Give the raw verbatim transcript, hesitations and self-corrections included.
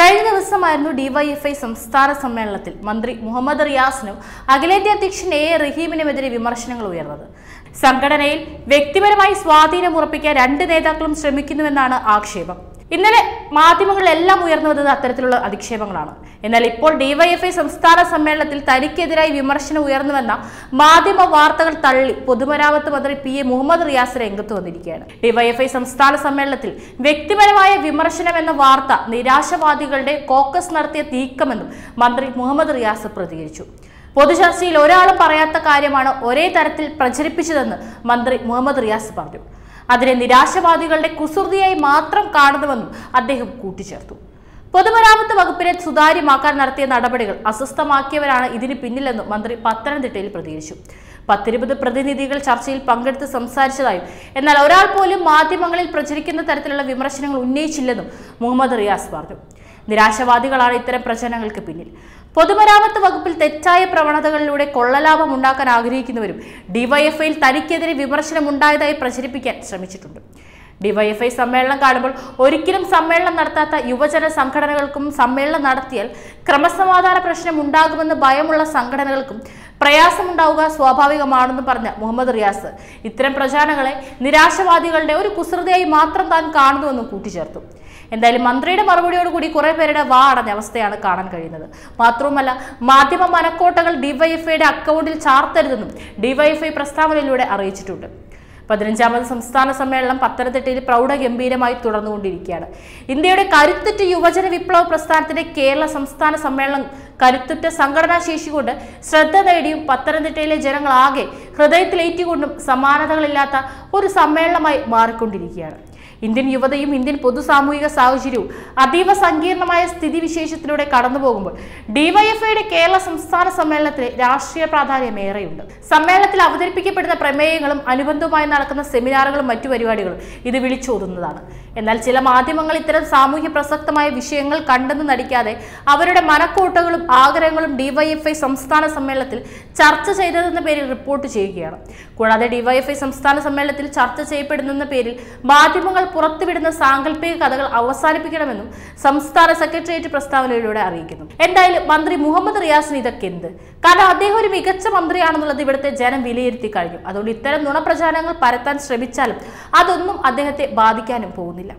കഴിഞ്ഞ ദിവസമായിരുന്നു ഡിവൈഎഫ്ഐ സംസ്ഥാന സമ്മേളനത്തിൽ മന്ത്രി മുഹമ്മദ് റിയാസിനും അഖിലേന്ത്യാ അധ്യക്ഷൻ എ റഹീമിനുമെതിരെ വിമർശനങ്ങൾ ഉയർന്നത്. സംഘടനയിൽ വ്യക്തിപരമായി സ്വാധീനം ഉറപ്പിക്കാൻ രണ്ട് നേതാക്കളും ശ്രമിക്കുന്നുവെന്നാണ് ആക്ഷേപം. ഇന്നലെ മാധ്യമങ്ങളിലെല്ലാം ഉയർന്നു വന്നത് അത്തരത്തിലുള്ള അധിക്ഷേപങ്ങളാണ്. എന്നാൽ ഇപ്പോൾ ഡിവൈഎഫ്ഐ സംസ്ഥാന സമ്മേളനത്തിൽ തനിക്കെതിരായി വിമർശനം ഉയർന്നുവെന്ന മാധ്യമ വാർത്തകൾ തള്ളി പൊതുമരാമത്ത് മന്ത്രി പി എ മുഹമ്മദ് റിയാസ് രംഗത്ത് വന്നിരിക്കുകയാണ്. ഡിവൈഎഫ്ഐ സംസ്ഥാന സമ്മേളനത്തിൽ വ്യക്തിപരമായ വിമർശനം എന്ന വാർത്ത നിരാശവാദികളുടെ കോക്കസ് നടത്തിയ നീക്കമെന്നും മന്ത്രി മുഹമ്മദ് റിയാസ് പ്രതികരിച്ചു. പൊതുചർച്ചയിൽ ഒരാളും പറയാത്ത കാര്യമാണ് ഒരേ തരത്തിൽ പ്രചരിപ്പിച്ചതെന്ന് മന്ത്രി മുഹമ്മദ് റിയാസ് പറഞ്ഞു. അതിനെ നിരാശവാദികളുടെ കുസൃതിയായി മാത്രം കാണുന്നുവെന്നും അദ്ദേഹം കൂട്ടിച്ചേർത്തു. പൊതുമരാമത്ത് വകുപ്പിനെ സുതാര്യമാക്കാൻ നടത്തിയ നടപടികൾ അസ്വസ്ഥമാക്കിയവരാണ് ഇതിന് പിന്നിലെന്നും മന്ത്രി പത്തനംതിട്ടയിൽ പ്രതികരിച്ചു. പത്തിരുപത് പ്രതിനിധികൾ ചർച്ചയിൽ പങ്കെടുത്ത് സംസാരിച്ചതായും എന്നാൽ ഒരാൾ പോലും മാധ്യമങ്ങളിൽ പ്രചരിക്കുന്ന തരത്തിലുള്ള വിമർശനങ്ങൾ ഉന്നയിച്ചില്ലെന്നും മുഹമ്മദ് റിയാസ് പറഞ്ഞു. നിരാശവാദികളാണ് ഇത്തരം പ്രചരണങ്ങൾക്ക് പിന്നിൽ. പൊതുമരാമത്ത് വകുപ്പിൽ തെറ്റായ പ്രവണതകളിലൂടെ കൊള്ളലാഭം ഉണ്ടാക്കാൻ ആഗ്രഹിക്കുന്നവരും ഡിവൈഎഫ്ഐയിൽ തനിക്കെതിരെ വിമർശനം ഉണ്ടായതായി പ്രചരിപ്പിക്കാൻ ശ്രമിച്ചിട്ടുണ്ട്. ഡിവൈഎഫ്ഐ സമ്മേളനം കാണുമ്പോൾ ഒരിക്കലും സമ്മേളനം നടത്താത്ത യുവജന സംഘടനകൾക്കും സമ്മേളനം നടത്തിയാൽ ക്രമസമാധാന പ്രശ്നം ഉണ്ടാകുമെന്ന് ഭയമുള്ള സംഘടനകൾക്കും പ്രയാസമുണ്ടാവുക സ്വാഭാവികമാണെന്ന് പറഞ്ഞ മുഹമ്മദ് റിയാസ് ഇത്തരം പ്രചാരണങ്ങളെ നിരാശവാദികളുടെ ഒരു കുസൃതയായി മാത്രം താൻ കാണുന്നുവെന്നും കൂട്ടിച്ചേർത്തു. എന്തായാലും മന്ത്രിയുടെ മറുപടിയോടുകൂടി കുറെ പേരുടെ വാ അടഞ്ഞ അവസ്ഥയാണ് കാണാൻ കഴിയുന്നത്. മാത്രവുമല്ല, മാധ്യമ മനക്കോട്ടകൾ ഡിവൈഎഫ്ഐയുടെ അക്കൗണ്ടിൽ ചാർത്തരുതെന്നും ഡിവൈഎഫ്ഐ പ്രസ്താവനയിലൂടെ അറിയിച്ചിട്ടുണ്ട്. പതിനഞ്ചാമത് സംസ്ഥാന സമ്മേളനം പത്തനംതിട്ടയിൽ പ്രൗഢഗംഭീരമായി തുടർന്നുകൊണ്ടിരിക്കുകയാണ്. ഇന്ത്യയുടെ കരുത്തുറ്റ യുവജന വിപ്ലവ പ്രസ്ഥാനത്തിന്റെ കേരള സംസ്ഥാന സമ്മേളനം കരുത്തുറ്റ സംഘടനാ ശേഷി കൊണ്ട് ശ്രദ്ധ നേടിയും പത്തനംതിട്ടയിലെ ജനങ്ങളാകെ ഹൃദയത്തിലേറ്റുകൊണ്ടും സമാനതകളില്ലാത്ത ഒരു സമ്മേളനമായി മാറിക്കൊണ്ടിരിക്കുകയാണ്. ഇന്ത്യൻ യുവതയും ഇന്ത്യൻ പൊതുസാമൂഹിക സാഹചര്യവും അതീവ സങ്കീർണമായ സ്ഥിതിവിശേഷത്തിലൂടെ കടന്നുപോകുമ്പോൾ ഡിവൈഎഫ്ഐയുടെ കേരള സംസ്ഥാന സമ്മേളനത്തിന് രാഷ്ട്രീയ പ്രാധാന്യമേറെയുണ്ട്. സമ്മേളനത്തിൽ അവതരിപ്പിക്കപ്പെടുന്ന പ്രമേയങ്ങളും അനുബന്ധവുമായി നടക്കുന്ന സെമിനാറുകളും മറ്റു പരിപാടികളും ഇത് വിളിച്ചോതുന്നതാണ്. എന്നാൽ ചില മാധ്യമങ്ങൾ ഇത്തരം സാമൂഹ്യ പ്രസക്തമായ വിഷയങ്ങൾ കണ്ടെന്ന് നടിക്കാതെ അവരുടെ മനക്കോട്ടകളും ആഗ്രഹങ്ങളും ഡിവൈഎഫ്ഐ സംസ്ഥാന സമ്മേളനത്തിൽ ചർച്ച ചെയ്തതെന്ന പേരിൽ റിപ്പോർട്ട് ചെയ്യുകയാണ്. കൂടാതെ ഡിവൈഎഫ്ഐ സംസ്ഥാന സമ്മേളനത്തിൽ ചർച്ച ചെയ്യപ്പെടുന്നെന്ന പേരിൽ മാധ്യമങ്ങൾ പുറത്തുവിടുന്ന സാങ്കല്പിക കഥകൾ അവസാനിപ്പിക്കണമെന്നും സംസ്ഥാന സെക്രട്ടേറിയറ്റ് പ്രസ്താവനയിലൂടെ അറിയിക്കുന്നു. എന്തായാലും മന്ത്രി മുഹമ്മദ് റിയാസിന് ഇതൊക്കെ എന്ത്? കാരണം അദ്ദേഹം ഒരു മികച്ച മന്ത്രിയാണെന്നുള്ളത് ഇവിടുത്തെ ജനം വിലയിരുത്തി കഴിഞ്ഞു. അതുകൊണ്ട് ഇത്തരം നുണപ്രചാരണങ്ങൾ പരത്താൻ ശ്രമിച്ചാലും അതൊന്നും അദ്ദേഹത്തെ ബാധിക്കാനും പോകുന്നില്ല.